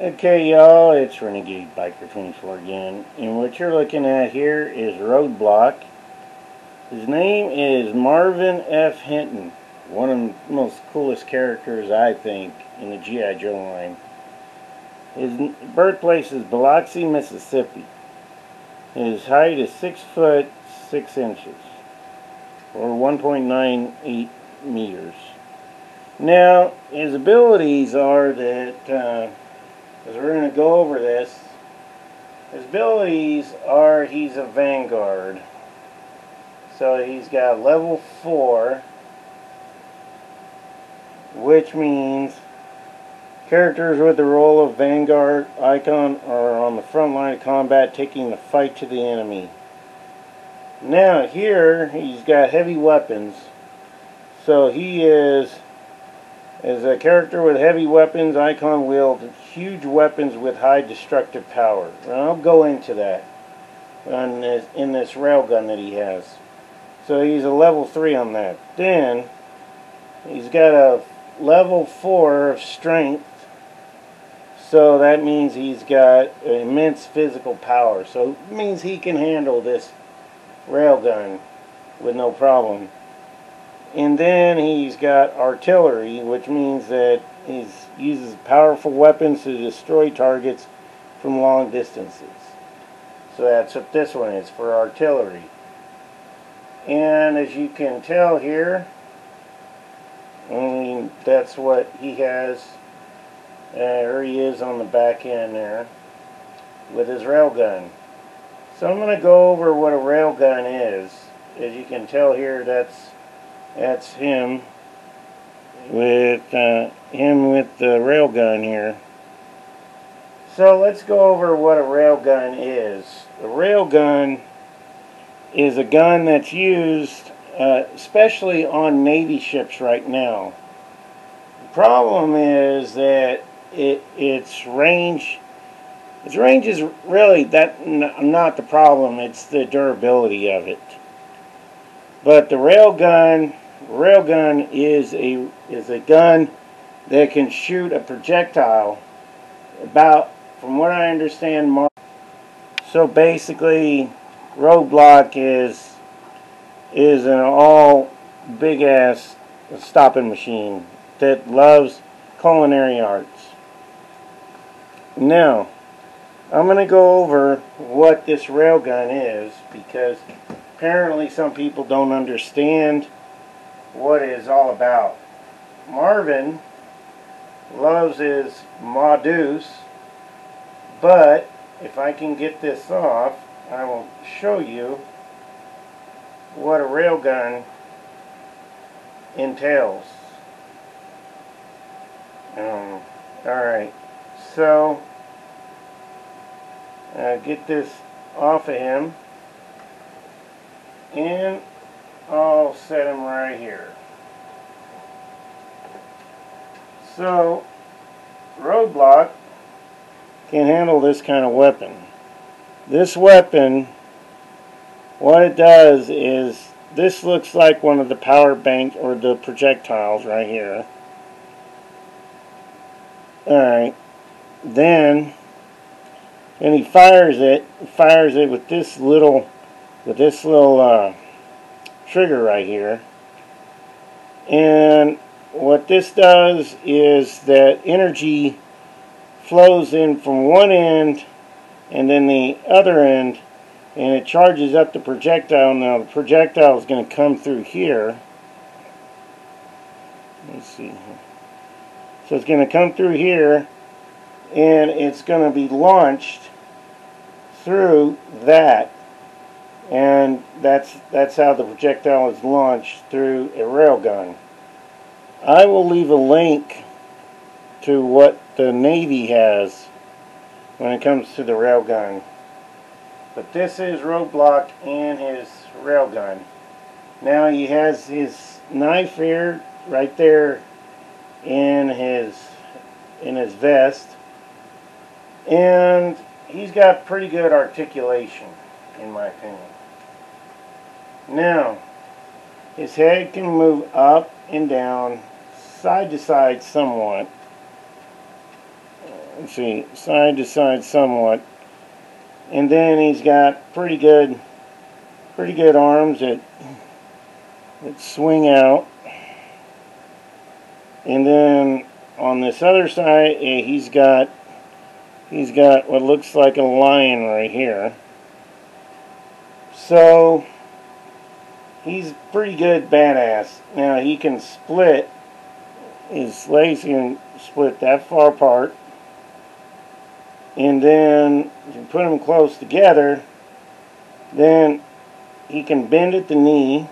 Okay y'all, it's RenegadeBiker24 again, and what you're looking at here is Roadblock. His name is Marvin F. Hinton, one of the most coolest characters I think in the G.I. Joe line. His birthplace is Biloxi, Mississippi. His height is 6'6", or 1.98 meters. Now, his abilities are that... because we're going to go over this. His abilities are he's a vanguard. So he's got level 4, which means characters with the role of vanguard icon are on the front line of combat taking the fight to the enemy. Now here he's got heavy weapons. So he is a character with heavy weapons icon wield huge weapons with high destructive power. And I'll go into that on this, in this railgun that he has. So he's a level 3 on that. Then he's got a level 4 of strength. So that means he's got immense physical power. So it means he can handle this railgun with no problem. And then he's got artillery, which means that he uses powerful weapons to destroy targets from long distances. So that's what this one is, for artillery. And as you can tell here, I mean, that's what he has. There he is on the back end there with his railgun. So I'm going to go over what a railgun is. As you can tell here, that's him with the railgun here. So let's go over what a railgun is. A railgun is a gun that's used especially on Navy ships right now. The problem is that its range is really not the problem. It's the durability of it. But the railgun is a gun that can shoot a projectile about, from what I understand, so basically Roadblock is an all big ass stopping machine that loves culinary arts. Now I'm gonna go over what this railgun is, because apparently some people don't understand what it is all about. Marvin loves his Ma Deuce, but if I can get this off, I will show you what a railgun entails. Alright, so get this off of him. And I'll set him right here. So Roadblock can handle this kind of weapon. This weapon, what it does is, this looks like one of the power bank or the projectiles right here. Alright, then when he fires it with this little trigger right here. And what this does is that energy flows in from one end and then the other end, and it charges up the projectile. Now the projectile is going to come through here. Let's see. So it's going to come through here and it's going to be launched through that. And that's how the projectile is launched through a railgun. I will leave a link to what the Navy has when it comes to the railgun. But this is Roadblock and his railgun. Now he has his knife here, right there, in his vest, and he's got pretty good articulation, in my opinion. Now, his head can move up and down, side to side somewhat. let's see, side to side somewhat. And then he's got pretty good arms that swing out. And then on this other side, he's got what looks like a lion right here. So he's pretty good badass. Now he can split his legs, can split that far apart, and then you can put them close together. Then he can bend at the knee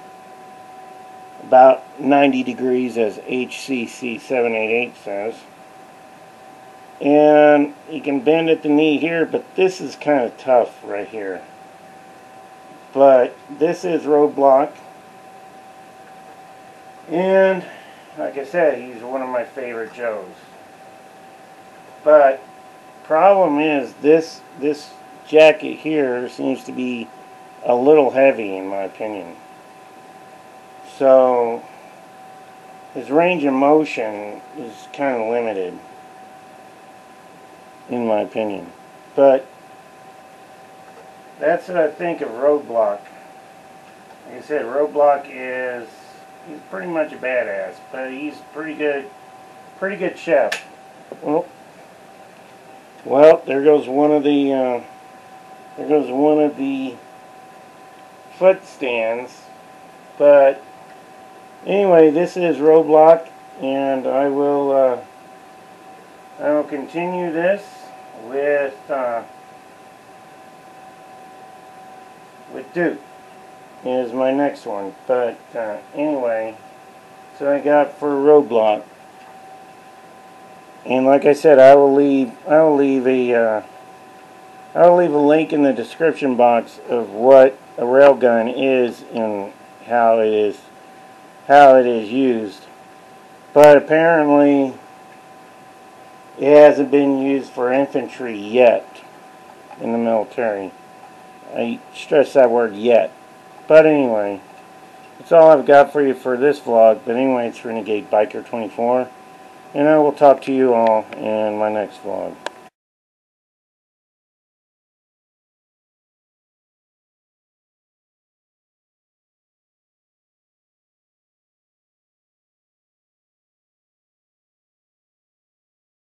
about 90 degrees, as HCC 788 says. And you can bend at the knee here, but this is kind of tough right here. But this is Roadblock, and like I said, he's one of my favorite Joes. But problem is, this jacket here seems to be a little heavy in my opinion. So his range of motion is kind of limited in my opinion. But that's what I think of Roadblock. Like I said, Roadblock is, he's pretty much a badass, but he's pretty good chef. Well, there goes one of the foot stands. But anyway, this is Roadblock, and I will continue this with Duke is my next one. But anyway, so I got for Roadblock, and like I said, I will leave a link in the description box of what a railgun is and how it is used. But apparently it hasn't been used for infantry yet in the military. I stress that word, yet. But anyway, that's all I've got for you for this vlog. But anyway, it's RenegadeBiker24, and I will talk to you all in my next vlog.